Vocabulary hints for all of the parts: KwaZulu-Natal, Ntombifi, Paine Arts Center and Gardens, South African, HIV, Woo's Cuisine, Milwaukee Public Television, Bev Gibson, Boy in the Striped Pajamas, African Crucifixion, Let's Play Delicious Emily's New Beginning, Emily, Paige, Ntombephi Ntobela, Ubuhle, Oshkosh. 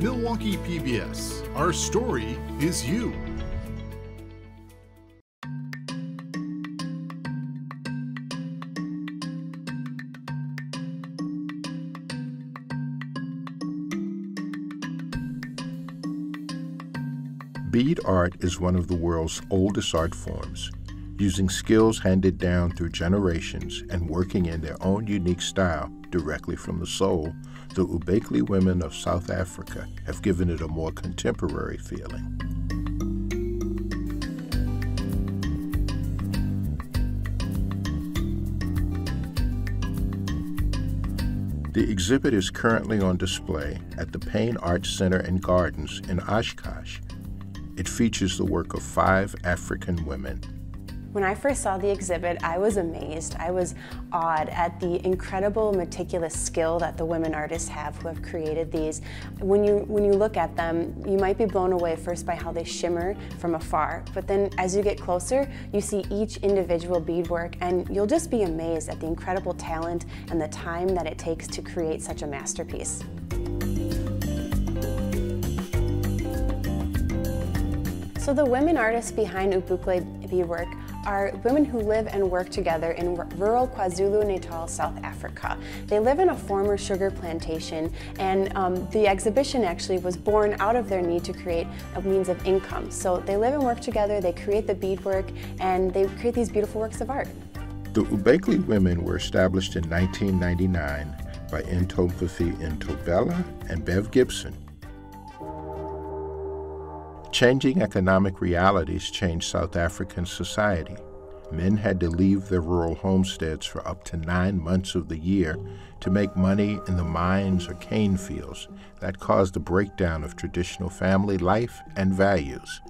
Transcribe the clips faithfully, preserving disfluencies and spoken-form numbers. Milwaukee P B S, our story is you. Bead art is one of the world's oldest art forms, using skills handed down through generations and working in their own unique style directly from the soul. The Ubuhle women of South Africa have given it a more contemporary feeling. The exhibit is currently on display at the Paine Arts Center and Gardens in Oshkosh. It features the work of five African women. When I first saw the exhibit, I was amazed. I was awed at the incredible, meticulous skill that the women artists have who have created these. When you, when you look at them, you might be blown away first by how they shimmer from afar, but then as you get closer, you see each individual beadwork and you'll just be amazed at the incredible talent and the time that it takes to create such a masterpiece. So the women artists behind Ubuhle beadwork are women who live and work together in rural KwaZulu-Natal, South Africa. They live in a former sugar plantation, and um, the exhibition actually was born out of their need to create a means of income. So they live and work together, they create the beadwork, and they create these beautiful works of art. The Ubuhle women were established in nineteen ninety-nine by Ntombephi Ntobela and Bev Gibson. Changing economic realities changed South African society. Men had to leave their rural homesteads for up to nine months of the year to make money in the mines or cane fields. That caused a breakdown of traditional family life and values.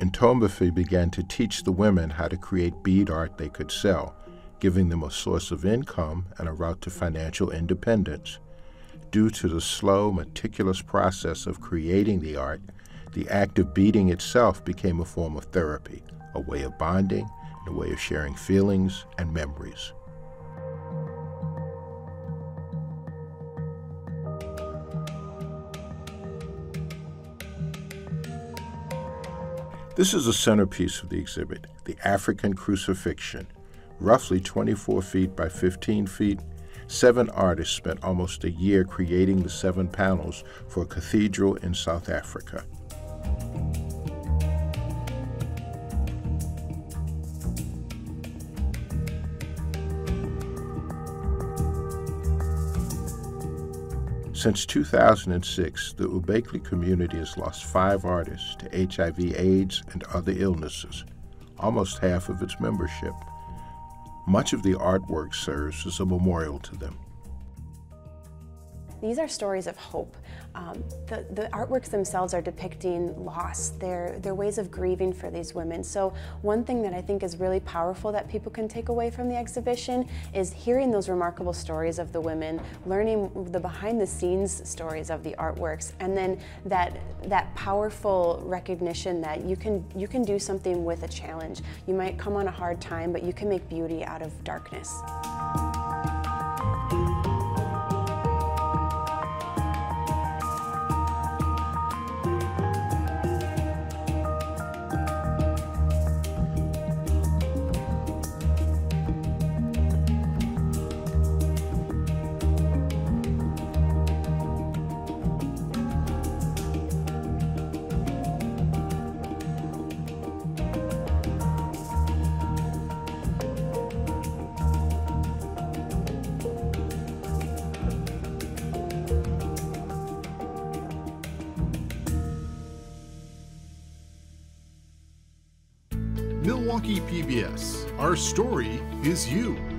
Ntombifi began to teach the women how to create bead art they could sell, giving them a source of income and a route to financial independence. Due to the slow, meticulous process of creating the art, the act of beading itself became a form of therapy, a way of bonding, a way of sharing feelings and memories. This is the centerpiece of the exhibit, the African Crucifixion. Roughly twenty-four feet by fifteen feet, seven artists spent almost a year creating the seven panels for a cathedral in South Africa. Since two thousand six, the Ubuhle community has lost five artists to H I V AIDS and other illnesses, almost half of its membership. Much of the artwork serves as a memorial to them. These are stories of hope. Um, the, the artworks themselves are depicting loss. They're, they're ways of grieving for these women. So one thing that I think is really powerful that people can take away from the exhibition is hearing those remarkable stories of the women, learning the behind-the-scenes stories of the artworks, and then that, that powerful recognition that you can, you can do something with a challenge. You might come on a hard time, but you can make beauty out of darkness. Milwaukee P B S, our story is you.